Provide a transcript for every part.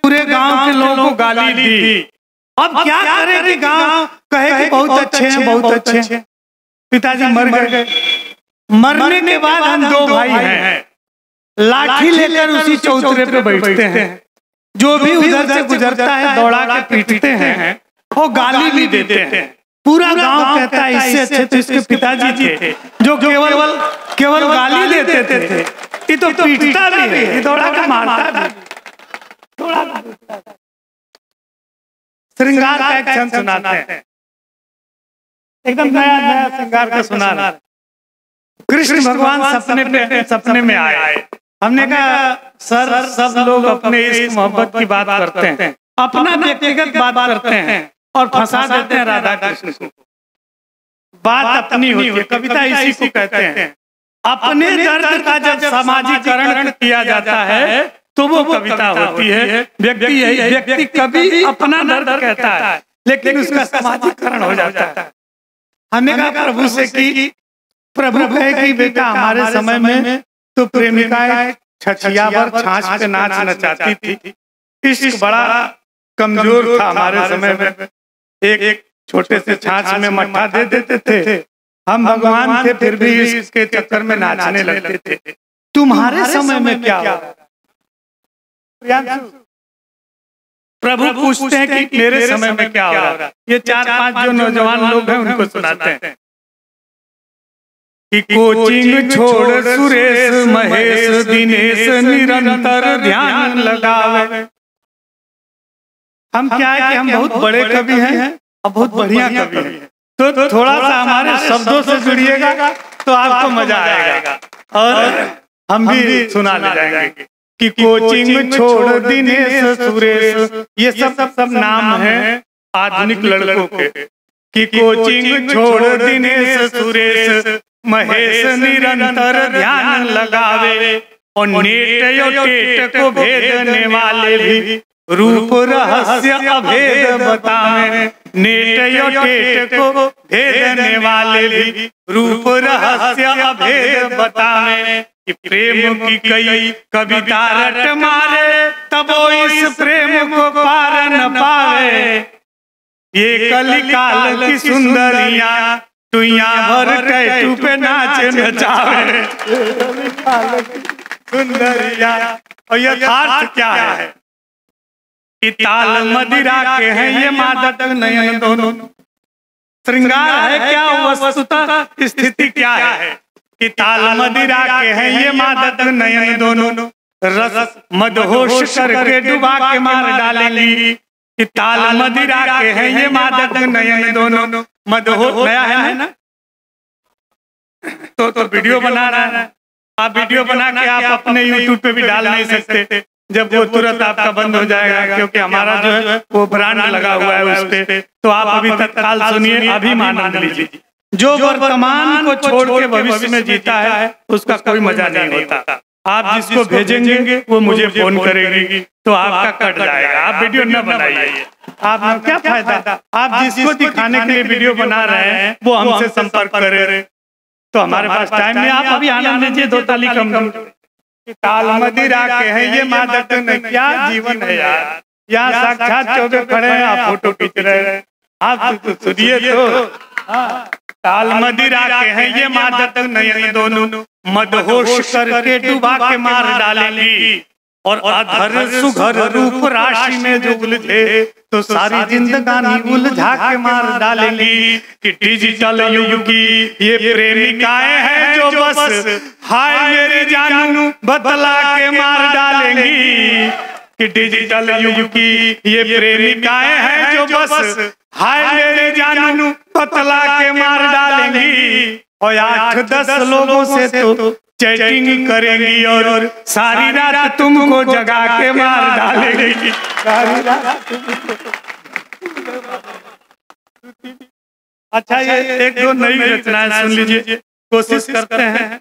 पूरे गांव के लोगों को गाली दी। अब क्या करें? गांव कहे कि बहुत अच्छे हैं, बहुत अच्छे हैं। पिताजी मर गए। मरने के बाद हम दो भाई हैं, लाठी लेकर उसी चौतरे पे बैठते हैं। जो भी उधर से गुजरता है दौड़ा के पीटते हैं और गाली भी देते हैं। पूरा गांव कहता है इससे अच्छे तो इसके पिताजी थे, जो केवल केवल गाली देते थे। ये तो पीटता भी है, ये दौड़ा के मारता भी। श्रृंगार का एक छंद सुनाते हैं, एकदम नया नया श्रृंगार का सुनाना। कृष्ण भगवान सपने में आए। हमने कहा सर, सब लोग अपने इस मोहब्बत की बात करते हैं, अपना व्यक्तिगत बात करते हैं और फंसा देते हैं राधा कृष्ण को। बात अपनी होती है, कविता इसी को कहते हैं। अपने दर्द का जब सामाजिकरण किया जाता है तो वो कविता होती है। व्यक्ति कभी अपना दर्द कहता है लेकिन उसका समाजीकरण हो जाता है। हमें कहा प्रभु से कि प्रभु कहे कि बेटा हमारे समय में तो प्रेमिकाएं छछिया पर छाछ पे नाच नचाती थी। इश्क बड़ा कमजोर था हमारे समय में। एक छोटे से छाछ में मट्ठा दे देते थे। हम भगवान थे फिर भी इसके चक्कर में नाचने लगते थे। तुम्हारे समय में क्या होगा? प्रभु पूछते हैं कि मेरे समय में क्या हो रहा है। ये चार पांच जो नौजवान लोग हैं उनको सुनाते हैं कि कोचिंग छोड़ सुरेश, महेश, दिनेश निरंतर ध्यान लगावे। हम क्या है कि हम बहुत बड़े कवि हैं और बहुत बढ़िया कवि हैं, तो थोड़ा सा हमारे शब्दों से जुड़िएगा तो आपको मजा आएगा और हम भी सुना ले जाएंगे कि कोचिंग छोड़ दिनेश सुरेश, ये सब नाम है आधुनिक लड़कों के। कि कोचिंग छोड़ दिनेश सुरेश, महेश निरंतर ध्यान लगावे और नेट और टेट को भेदने वाले भी रूप रहस्य अभेद बतावे। नेट और टेट को भेदने वाले भी रूप रहस्य अभेद बतावे। कि प्रेम की कई कविता रट मारे तब इस प्रेम को पार न पावे। ये कलिकाल की सुंदरिया टुइया भर टैटू पे नाच नचावे। सुंदरिया और यथार्थ क्या है? इताल मदिरा के हैं ये मादक नयन दोनों। श्रृंगार है क्या? वस्तुतः स्थिति क्या है? ताल मदिरा के हैं ये मादक नयन दोनों। रस मदहोश करके डुबा के मार डालेंगी। ताल मदिरा के हैं ये मादक नयन दोनों। मदहोश नया है ना, तो वीडियो बना रहा है। आप वीडियो बना के आप अपने यूट्यूब पे भी डाल नहीं सकते, जब वो तुरंत आपका बंद हो जाएगा, क्योंकि हमारा जो है वो ब्रांड लगा हुआ है उस पे। तो आप अभी तत्काल सुनिए, अभी आनंद लीजिए। जो वर्तमान को छोड़ के भविष्य में जीता है उसका कोई मजा नहीं होता। आप जिसको भेजेंगे वो मुझे फोन करेगी तो आपका कट जाएगा। आप वीडियो न बनाइए, आपका क्या फायदा? आप जिसको दिखाने के लिए वीडियो बना रहे हैं वो हमसे संपर्क करे तो हमारे पास टाइम नहीं। आप अभी आनंद लीजिए। दो ताली कम। ताल मदिरा के हैं ये मादक नयन। क्या जीवन है यार! यहाँ साक्षात चौबे खड़े हैं, आप फोटो खींच रहे हैं। आप सुनिए तो ताल मदिरा के हैं ये मादक नयन दोनों। मदहोश करके डुबा के मार डालेंगी और अधर सुघर रूप राशि में जो उलझे तो सारी जिंदगानी उलझा के मार डालेंगी। कि डिजिटल युग की ये प्रेमिकाएं हैं जो बस हाय मेरी जानू बतला के मार डालेंगी। कि डिजिटल युग की ये प्रेमिकाएं हैं जो बस हाय मेरे जानू पतला के मार डालेंगी। और 8-10 लोगों से तो चैटिंग करेंगी और सारी रात तुमको जगा के मार डालेंगी। अच्छा, ये एक दो नई रचनाएं सुन लीजिए, कोशिश करते हैं।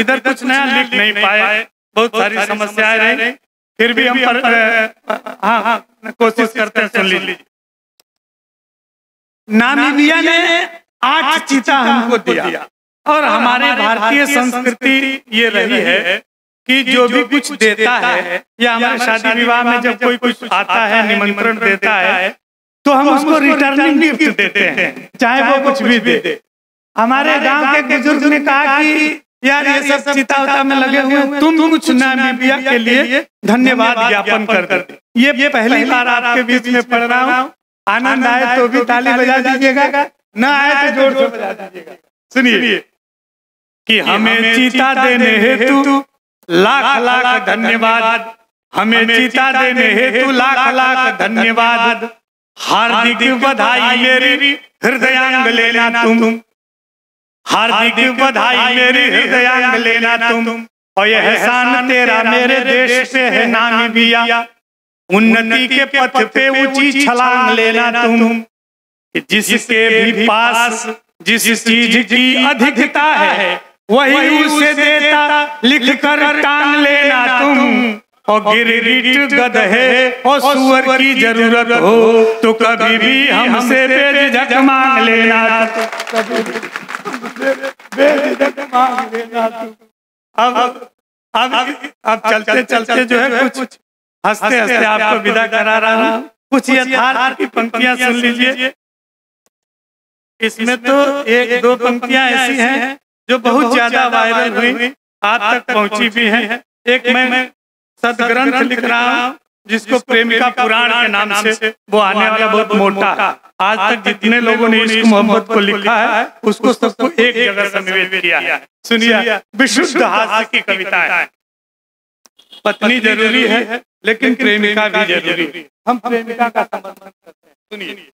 इधर कुछ नया लिख नहीं पाए, बहुत सारी समस्याएं रही, फिर भी हम हाँ कोशिश करते हैं। सुन लीजिए। नामीबिया ने 8 चिता हमको दिया और हमारे भारतीय संस्कृति ये रही है कि जो भी कुछ देता है या हमारे शादी विवाह में जब कोई कुछ आता है, निमंत्रण देता है, तो हम उसको रिटर्निंग गिफ्ट देते हैं, चाहे वो कुछ भी दे। हमारे गांव के बुजुर्ग ने कहा कि यार ये सब चिता में लगे हुए, तुम कुछ नामीबिया के लिए धन्यवाद ज्ञापन कर। ये पहली बार आपके बीच में पढ़ रहा हूँ। आनंद आए तो भी ताली बजा दीजिएगा, ना आए तो जोर से बजा दीजिएगा। सुनिए कि हमें चीता देने हेतु लाख लाख धन्यवाद, हमें चीता देने हेतु लाख लाख धन्यवाद। हार्दिक बधाई मेरी हृदयांग लेना तुम, हार्दिक बधाई मेरी हृदयांग लेना तुम। और यह एहसान तेरा मेरे देश से है नामीबिया, उन्नति के पथ पे ऊंची छलांग लेना तुम। जिसके भी पास जिस चीज की अधिकता है, वही उसे देता लिखकर टांग लेना तुम। और गिरगिट गधे और सुअर की जरूरत हो, तो कभी भी हमसे बेझिझक मांग लेना तुम। अब चलते चलते जो है कुछ हंसते हंसते आपको विदा करा रहा हूँ। कुछ यथार्थ की पंक्तियां सुन लीजिए। इसमें तो एक दो पंक्तियां ऐसी हैं जो बहुत ज्यादा वायरल हुई, आप तक पहुंची भी हैं। एक मैं सदग्रंथ लिख रहा हूं, जिसको प्रेमिका पुराण के नाम से, वो आने वाला बहुत मोटा। आज तक जितने लोगों ने इस मोहब्बत को लिखा है, उसको सबको एक जगह समेट दिया है। सुनिए, विशुद्ध हास्य की कविता है। पत्नी जरूरी है, लेकिन प्रेमिका भी जरूरी है। हम प्रेमिका का समर्थन करते हैं। सुनिए,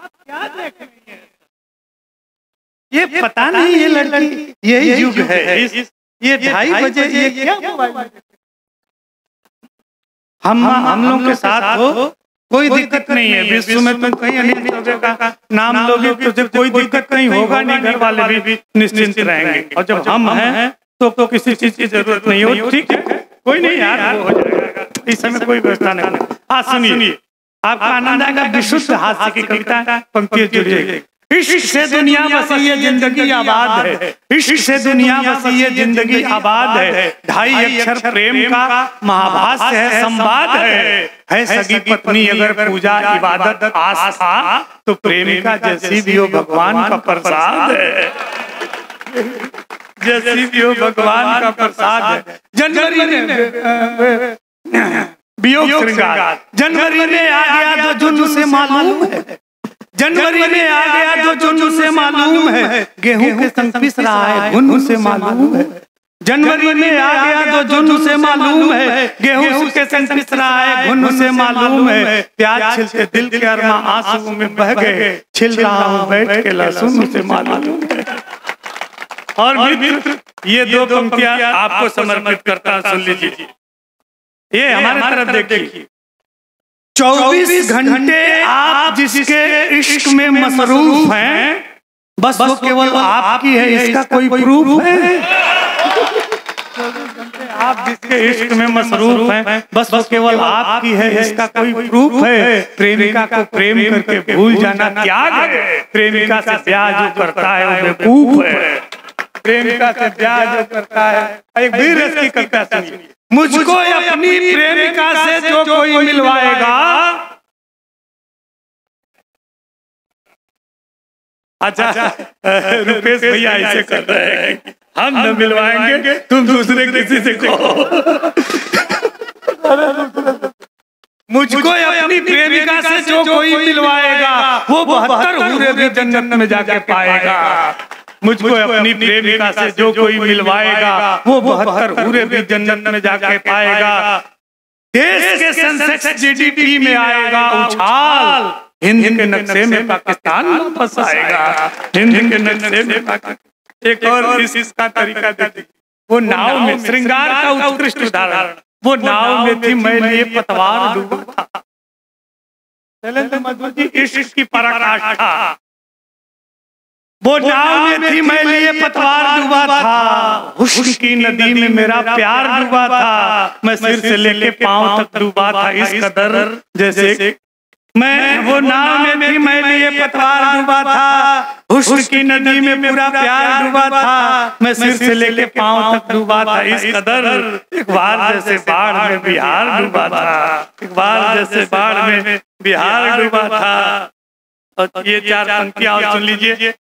आप क्या देख रही हैं? ये पता नहीं ये लड़की, यही युग है। ये 2:30 बजे ये क्या मोबाइल हम लोग के साथ हो, कोई दिक्कत नहीं है। विश्व में तो कहीं अनेक जगह का नाम लोगे तो कोई दिक्कत नहीं होगा, नहीं घर वाले भी निश्चिंत रहेंगे। और जब हम हैं तो किसी चीज की जरूरत नहीं हो। ठीक है, कोई नहीं यार, हो जाएगा। इस समय कोई व्यवस्था नहीं। सुनिए, आपका आनंद आएगा। विशुद्ध हास्य की कविता, पंक्ति जुड़िए। इश्क से दुनिया बसी ये जिंदगी आबाद है, इश्क से दुनिया बसी ये जिंदगी आबाद है। 2.5 अक्षर प्रेम का महाभाष्य है, संवाद है। सगी पत्नी अगर पूजा इबादत आस्था, तो प्रेमिका जैसी भी हो भगवान का प्रसाद है, जैसी भी हो भगवान का प्रसाद है। जनवरी जनवरी में आ गया तो जुनू से मालूम है, जनवरी में आ गया तो जुनू से मालूम है। गेहूं के संग पिस रहा है, जुनू से मालूम है। जनवरी में आ गया तो जुनू से मालूम है, गेहूं के संग पिस रहा है, जुनू से मालूम है। प्याज छिलते दिल के अरमा आंसू में बह गए, छिल रहा हूँ बैठ के लहसुन से मालूम है। और मित्र, ये दो पंक्तियां आपको समर्पित करता हूं, सुन लीजिए। ये हमारे तरफ देखिए। 24 घंटे आप जिसके इश्क में मसरूफ हैं, बस वो केवल आपकी है, इसका कोई प्रूफ है? 24 घंटे आप जिसके इश्क में मसरूफ हैं, बस वो केवल आपकी है, इसका कोई प्रूफ है? प्रेमिका को प्रेम करके भूल जाना त्याग है, प्रेमिका से ब्याह जो करता है उसे पूफ है, प्रेमिका से ब्याह जो करता है। एक भी रस की कविता सुनिए। मुझको अपनी प्रेमिका से जो कोई मिलवाएगा, अच्छा रुपेश भैया ऐसे कर रहे हैं, हम न मिलवाएंगे, तुम दूसरे किसी से कहो। मुझको अपनी प्रेमिका से जो कोई मिलवाएगा, वो 72 हूरे भी जन्नत में जाके पाएगा। मुझको अपनी प्रेमिका से जो कोई मिलवाएगा, वो 72 हूरे भी जन्नत में जाके पाएगा। देश के सेंसेक्स जीडीपी में आएगा उछाल, हिंद के नक्शे में पाकिस्तान वापस आएगा, हिंद के नक्शे में पाकिस्तान। एक और इसका तरीका देखिए। वो नाव में श्रृंगार का उत्कृष्ट उदाहरण, वो नाव में थी मैं लिए पतवार डूबा था। शैलेंद्र मधु जी इश्क की पराकाष्ठा, वो नाव में थी मैं लिए पतवार डूबा था। हुस्न की नदी में मेरा प्यार डूबा था, मैं सिर से लेके पांव तक डूबा था, इस कदर जैसे मैं वो नाव में भी मैंने ये पतवार डूबा था, हुस्न की नदी में पूरा प्यार डूबा था, मैं सिर से लेके पांव तक डूबा था, इस कदर इकबाल जैसे बाढ़ में बिहार डूबा था, इकबाल जैसे बाढ़ में बिहार डूबा था। और ये चार पंक्तियां और सुन लीजिए,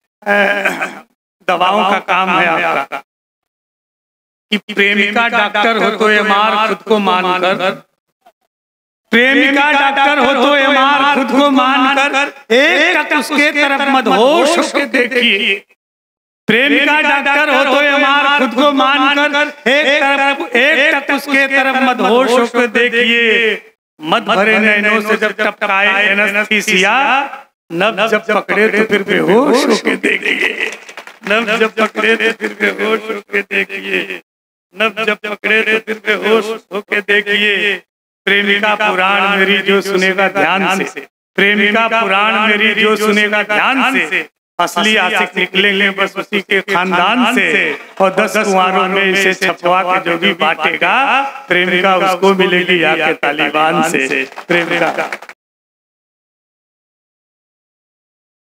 दवाओं का काम है आपका कि प्रेमिका डॉक्टर हो तो एमआर खुद को मानकर, प्रेमिका डॉक्टर हो तो एमआर खुद को मानकर एक टक उसके तरफ मदहोश होके देखिए, प्रेमिका डॉक्टर हो तो एमआर खुद को मानकर एक टक उसके तरफ मदहोश होके देखिए, मद भरे नैनों से जब टपकाए एनेस्थीसिया, नब्ज जब पकड़े तो फिर बेहोश होके देखिए, नब्ज जब पकड़े तो फिर बेहोश होके देखिए, नब्ज जब पकड़े तो फिर बेहोश होके देखिए। प्रेमिका पुराण मेरी जो सुनेगा ध्यान से, प्रेमिका पुराण मेरी जो सुनेगा ध्यान से, असली आशिक निकलेंगे बस उसी के खानदान से, और 10 कुंवारों में इसे छपवा के जो भी बांटेगा, प्रेमिका उसको मिलेगी या के तालिबान से। प्रेमिका